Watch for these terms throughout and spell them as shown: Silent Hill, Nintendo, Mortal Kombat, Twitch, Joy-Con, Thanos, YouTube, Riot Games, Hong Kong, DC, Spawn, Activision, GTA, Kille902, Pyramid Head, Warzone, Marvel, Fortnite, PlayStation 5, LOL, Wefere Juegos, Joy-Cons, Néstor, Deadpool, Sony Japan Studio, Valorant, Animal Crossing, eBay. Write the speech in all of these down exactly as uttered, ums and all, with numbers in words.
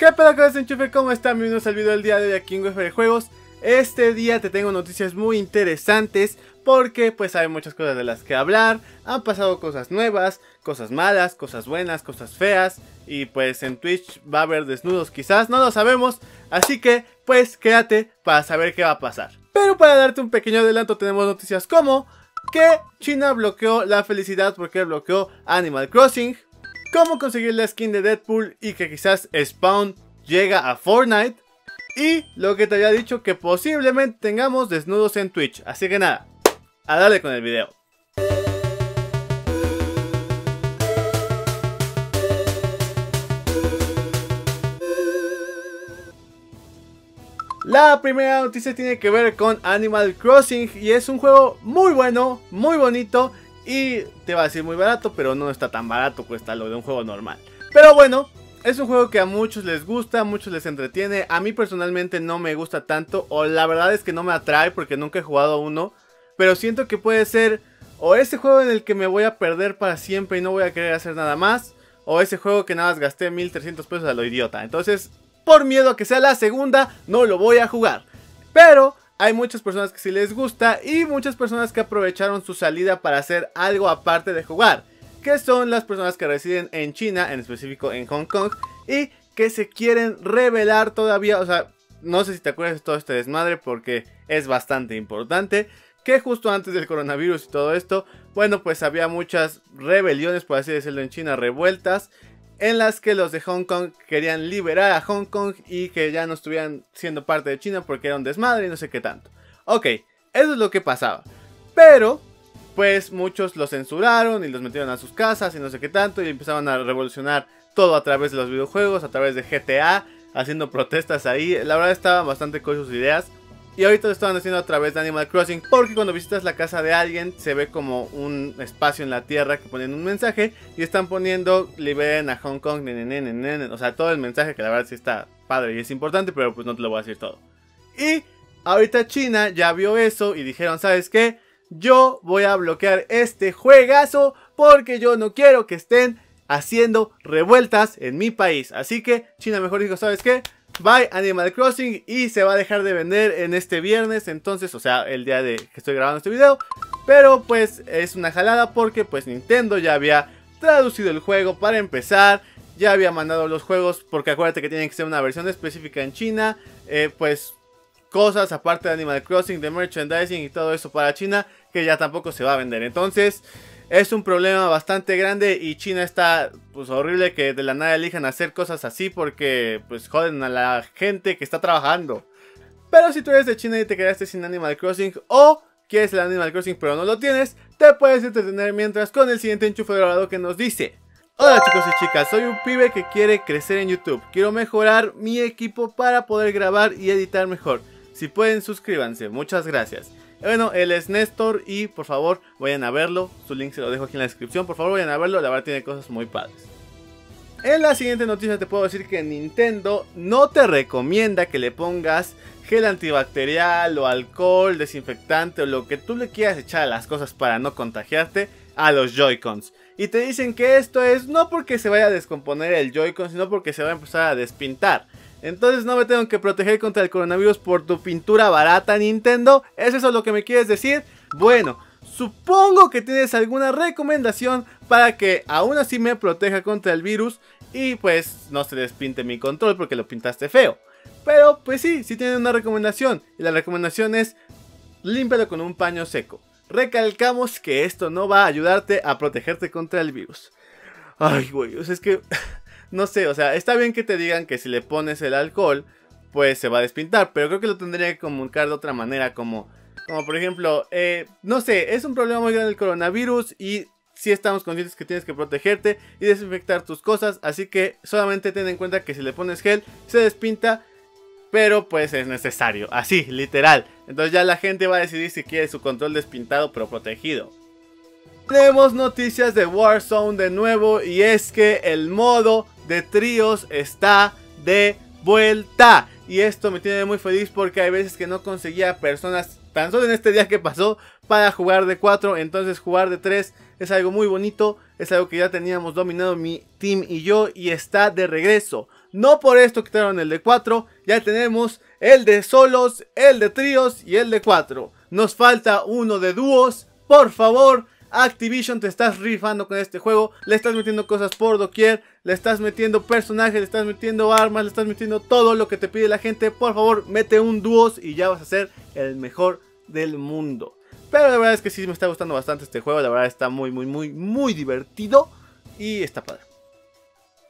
¿Qué pedo con este enchufe? ¿Cómo están? Bienvenidos al video del día de hoy aquí en Wefere Juegos. Este día te tengo noticias muy interesantes porque pues hay muchas cosas de las que hablar. Han pasado cosas nuevas, cosas malas, cosas buenas, cosas feas. Y pues en Twitch va a haber desnudos quizás, no lo sabemos. Así que pues quédate para saber qué va a pasar. Pero para darte un pequeño adelanto tenemos noticias como que China bloqueó la felicidad porque bloqueó Animal Crossing, cómo conseguir la skin de Deadpool y que quizás Spawn llega a Fortnite, y lo que te había dicho, que posiblemente tengamos desnudos en Twitch. Así que nada, a darle con el video. La primera noticia tiene que ver con Animal Crossing y es un juego muy bueno, muy bonito. Y te va a decir muy barato, pero no está tan barato, cuesta lo de un juego normal. Pero bueno, es un juego que a muchos les gusta, a muchos les entretiene. A mí personalmente no me gusta tanto, o la verdad es que no me atrae porque nunca he jugado uno. Pero siento que puede ser o ese juego en el que me voy a perder para siempre y no voy a querer hacer nada más, o ese juego que nada más gasté mil trescientos pesos a lo idiota. Entonces, por miedo a que sea la segunda, no lo voy a jugar. Pero hay muchas personas que sí les gusta y muchas personas que aprovecharon su salida para hacer algo aparte de jugar, que son las personas que residen en China, en específico en Hong Kong, y que se quieren rebelar todavía. O sea, no sé si te acuerdas de todo este desmadre porque es bastante importante, que justo antes del coronavirus y todo esto, bueno, pues había muchas rebeliones, por así decirlo, en China, revueltas, en las que los de Hong Kong querían liberar a Hong Kong y que ya no estuvieran siendo parte de China porque era un desmadre y no sé qué tanto. Ok, eso es lo que pasaba. Pero pues muchos los censuraron y los metieron a sus casas y no sé qué tanto, y empezaban a revolucionar todo a través de los videojuegos, a través de G T A, haciendo protestas ahí. La verdad estaban bastante con sus ideas. Y ahorita lo estaban haciendo a través de Animal Crossing, porque cuando visitas la casa de alguien se ve como un espacio en la tierra que ponen un mensaje y están poniendo liberen a Hong Kong, ne, ne, ne, ne, ne. O sea, todo el mensaje, que la verdad sí está padre y es importante, pero pues no te lo voy a decir todo. Y ahorita China ya vio eso y dijeron, ¿sabes qué? Yo voy a bloquear este juegazo porque yo no quiero que estén haciendo revueltas en mi país. Así que China mejor dijo, ¿sabes qué? Bye Animal Crossing, y se va a dejar de vender en este viernes, entonces, o sea, el día de que estoy grabando este video. Pero pues es una jalada porque pues Nintendo ya había traducido el juego para empezar, ya había mandado los juegos, porque acuérdate que tienen que ser una versión específica en China, eh, pues cosas aparte de Animal Crossing, de merchandising y todo eso para China, que ya tampoco se va a vender. Entonces es un problema bastante grande y China está pues horrible que de la nada elijan hacer cosas así porque pues joden a la gente que está trabajando. Pero si tú eres de China y te quedaste sin Animal Crossing, o quieres el Animal Crossing pero no lo tienes, te puedes entretener mientras con el siguiente enchufe dorado que nos dice: hola chicos y chicas, soy un pibe que quiere crecer en YouTube, quiero mejorar mi equipo para poder grabar y editar mejor. Si pueden, suscríbanse, muchas gracias. Bueno, él es Néstor y por favor vayan a verlo, su link se lo dejo aquí en la descripción, por favor vayan a verlo, la verdad tiene cosas muy padres. En la siguiente noticia te puedo decir que Nintendo no te recomienda que le pongas gel antibacterial o alcohol, desinfectante o lo que tú le quieras echar a las cosas para no contagiarte a los Joy-Cons. Y te dicen que esto es no porque se vaya a descomponer el Joy-Con, sino porque se va a empezar a despintar. Entonces no me tengo que proteger contra el coronavirus por tu pintura barata, Nintendo. ¿Es eso lo que me quieres decir? Bueno, supongo que tienes alguna recomendación para que aún así me proteja contra el virus y pues no se despinte mi control porque lo pintaste feo. Pero pues sí, sí tienen una recomendación, y la recomendación es límpialo con un paño seco. Recalcamos que esto no va a ayudarte a protegerte contra el virus. Ay güey, o sea, es que no sé, o sea, está bien que te digan que si le pones el alcohol, pues se va a despintar, pero creo que lo tendría que comunicar de otra manera, como, como por ejemplo, eh, no sé, es un problema muy grande el coronavirus y sí estamos conscientes que tienes que protegerte y desinfectar tus cosas, así que solamente ten en cuenta que si le pones gel, se despinta, pero pues es necesario, así, literal. Entonces ya la gente va a decidir si quiere su control despintado pero protegido. Tenemos noticias de Warzone de nuevo, y es que el modo de tríos está de vuelta, y esto me tiene muy feliz porque hay veces que no conseguía personas, tan solo en este día que pasó, para jugar de cuatro. Entonces jugar de tres es algo muy bonito, es algo que ya teníamos dominado mi team y yo, y está de regreso. No por esto quitaron el de cuatro. Ya tenemos el de solos, el de tríos y el de cuatro. Nos falta uno de dúos. Por favor, Activision, te estás rifando con este juego. Le estás metiendo cosas por doquier. Le estás metiendo personajes, le estás metiendo armas, le estás metiendo todo lo que te pide la gente. Por favor, mete un dúos y ya vas a ser el mejor del mundo. Pero la verdad es que sí me está gustando bastante este juego. La verdad está muy, muy, muy, muy divertido. Y está padre.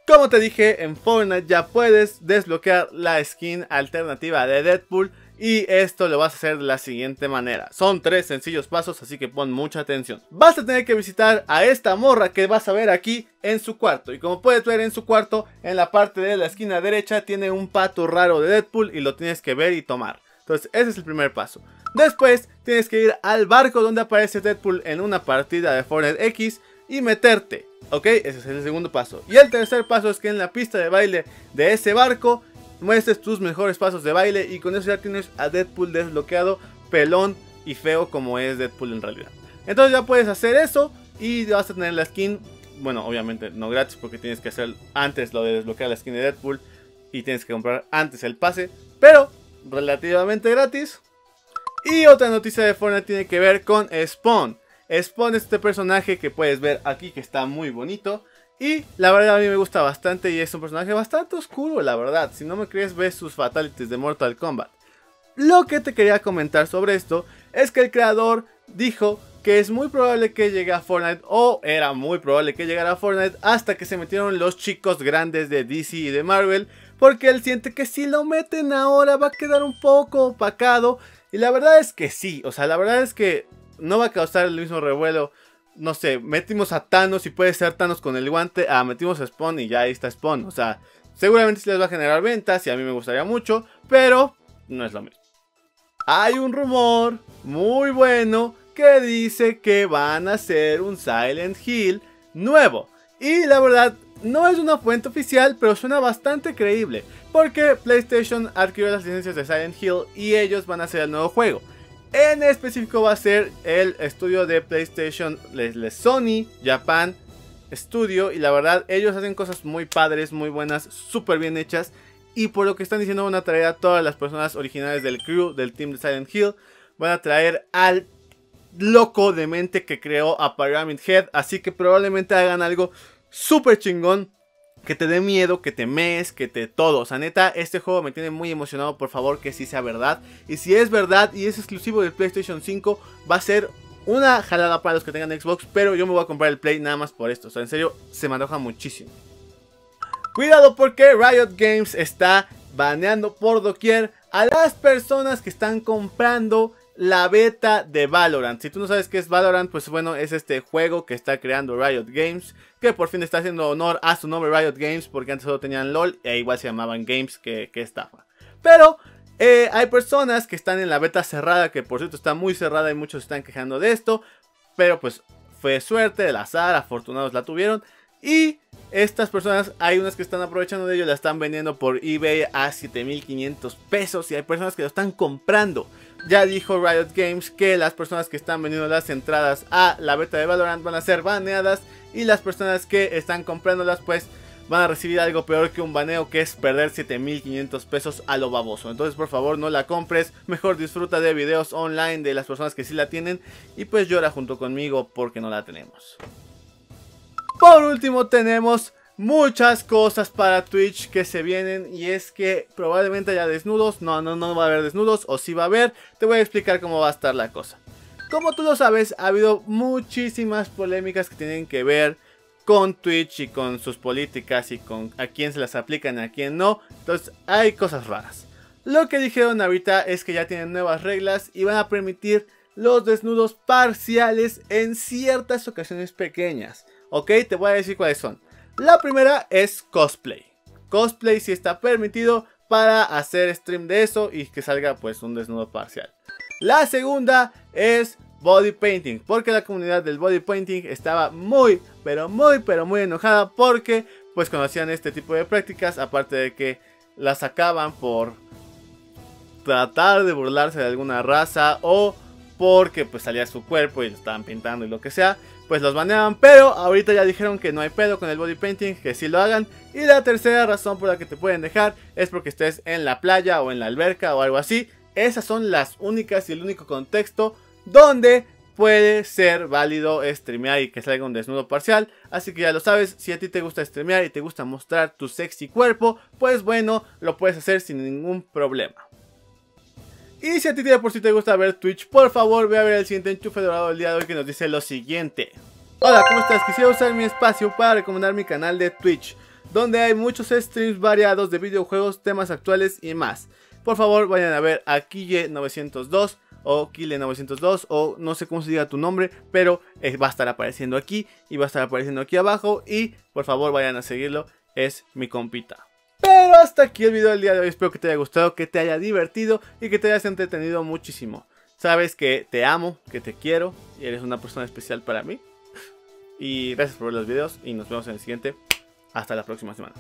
Como te dije, en Fortnite ya puedes desbloquear la skin alternativa de Deadpool. Y esto lo vas a hacer de la siguiente manera. Son tres sencillos pasos, así que pon mucha atención. Vas a tener que visitar a esta morra que vas a ver aquí en su cuarto. Y como puedes ver en su cuarto, en la parte de la esquina derecha tiene un pato raro de Deadpool y lo tienes que ver y tomar. Entonces ese es el primer paso. Después tienes que ir al barco donde aparece Deadpool en una partida de Fortnite X y meterte. Ok, ese es el segundo paso. Y el tercer paso es que en la pista de baile de ese barco muestres tus mejores pasos de baile, y con eso ya tienes a Deadpool desbloqueado, pelón y feo como es Deadpool en realidad. Entonces ya puedes hacer eso y vas a tener la skin, bueno, obviamente no gratis porque tienes que hacer antes lo de desbloquear la skin de Deadpool y tienes que comprar antes el pase, pero relativamente gratis. Y otra noticia de Fortnite tiene que ver con Spawn. Spawn es este personaje que puedes ver aquí que está muy bonito. Y la verdad a mí me gusta bastante y es un personaje bastante oscuro, la verdad. Si no me crees, ves sus fatalities de Mortal Kombat. Lo que te quería comentar sobre esto es que el creador dijo que es muy probable que llegue a Fortnite, o era muy probable que llegara a Fortnite, hasta que se metieron los chicos grandes de D C y de Marvel, porque él siente que si lo meten ahora va a quedar un poco opacado. Y la verdad es que sí, o sea, la verdad es que no va a causar el mismo revuelo. No sé, metimos a Thanos y puede ser Thanos con el guante. Ah, metimos a Spawn y ya ahí está Spawn. O sea, seguramente sí les va a generar ventas y a mí me gustaría mucho, pero no es lo mismo. Hay un rumor muy bueno que dice que van a hacer un Silent Hill nuevo. Y la verdad, no es una fuente oficial, pero suena bastante creíble, porque PlayStation adquirió las licencias de Silent Hill y ellos van a hacer el nuevo juego. En específico va a ser el estudio de PlayStation, Sony Japan Studio. Y la verdad, ellos hacen cosas muy padres, muy buenas, súper bien hechas. Y por lo que están diciendo, van a traer a todas las personas originales del crew, del team de Silent Hill. Van a traer al loco demente que creó a Pyramid Head. Así que probablemente hagan algo súper chingón, que te dé miedo, que te mees, que te todo. O sea, neta, este juego me tiene muy emocionado. Por favor, que sí sea verdad. Y si es verdad y es exclusivo del PlayStation cinco, va a ser una jalada para los que tengan Xbox. Pero yo me voy a comprar el Play nada más por esto. O sea, en serio, se me antoja muchísimo. Cuidado porque Riot Games está baneando por doquier a las personas que están comprando la beta de Valorant. Si tú no sabes qué es Valorant, pues bueno, es este juego que está creando Riot Games, que por fin está haciendo honor a su nombre Riot Games, porque antes solo tenían LOL e igual se llamaban Games, que, que estafa. Pero eh, hay personas que están en la beta cerrada, que por cierto está muy cerrada y muchos están quejando de esto, pero pues fue suerte, el azar, afortunados la tuvieron. Y estas personas, hay unas que están aprovechando de ello, la están vendiendo por eBay a siete mil quinientos pesos y hay personas que lo están comprando. Ya dijo Riot Games que las personas que están vendiendo las entradas a la beta de Valorant van a ser baneadas, y las personas que están comprándolas pues van a recibir algo peor que un baneo, que es perder siete mil quinientos pesos a lo baboso. Entonces por favor no la compres, mejor disfruta de videos online de las personas que sí la tienen y pues llora junto conmigo porque no la tenemos. Por último tenemos muchas cosas para Twitch que se vienen, y es que probablemente haya desnudos, no, no, no va a haber desnudos, o sí va a haber, te voy a explicar cómo va a estar la cosa. Como tú lo sabes, ha habido muchísimas polémicas que tienen que ver con Twitch y con sus políticas y con a quién se las aplican y a quién no, entonces hay cosas raras. Lo que dijeron ahorita es que ya tienen nuevas reglas y van a permitir los desnudos parciales en ciertas ocasiones pequeñas. Ok, te voy a decir cuáles son. La primera es cosplay. Cosplay sí está permitido para hacer stream de eso y que salga pues un desnudo parcial. La segunda es body painting, porque la comunidad del body painting estaba muy, pero muy, pero muy enojada, porque pues conocían este tipo de prácticas, aparte de que las sacaban por tratar de burlarse de alguna raza o porque pues salía su cuerpo y lo estaban pintando y lo que sea. pues los baneaban, pero ahorita ya dijeron que no hay pedo con el body painting, que sí lo hagan. Y la tercera razón por la que te pueden dejar es porque estés en la playa o en la alberca o algo así. Esas son las únicas y el único contexto donde puede ser válido streamear y que salga un desnudo parcial. Así que ya lo sabes, si a ti te gusta streamear y te gusta mostrar tu sexy cuerpo, pues bueno, lo puedes hacer sin ningún problema. Y si a ti de por sí te gusta ver Twitch, por favor ve a ver el siguiente enchufe dorado del día de hoy, que nos dice lo siguiente. Hola, ¿cómo estás? Quisiera usar mi espacio para recomendar mi canal de Twitch, donde hay muchos streams variados de videojuegos, temas actuales y más. Por favor vayan a ver a Kille nueve cero dos o Kille nueve cero dos, o no sé cómo se diga tu nombre, pero va a estar apareciendo aquí y va a estar apareciendo aquí abajo, y por favor vayan a seguirlo, es mi compita. Pero hasta aquí el video del día de hoy, espero que te haya gustado, que te haya divertido y que te hayas entretenido muchísimo. Sabes que te amo, que te quiero y eres una persona especial para mí. Y gracias por ver los videos y nos vemos en el siguiente. Hasta la próxima semana.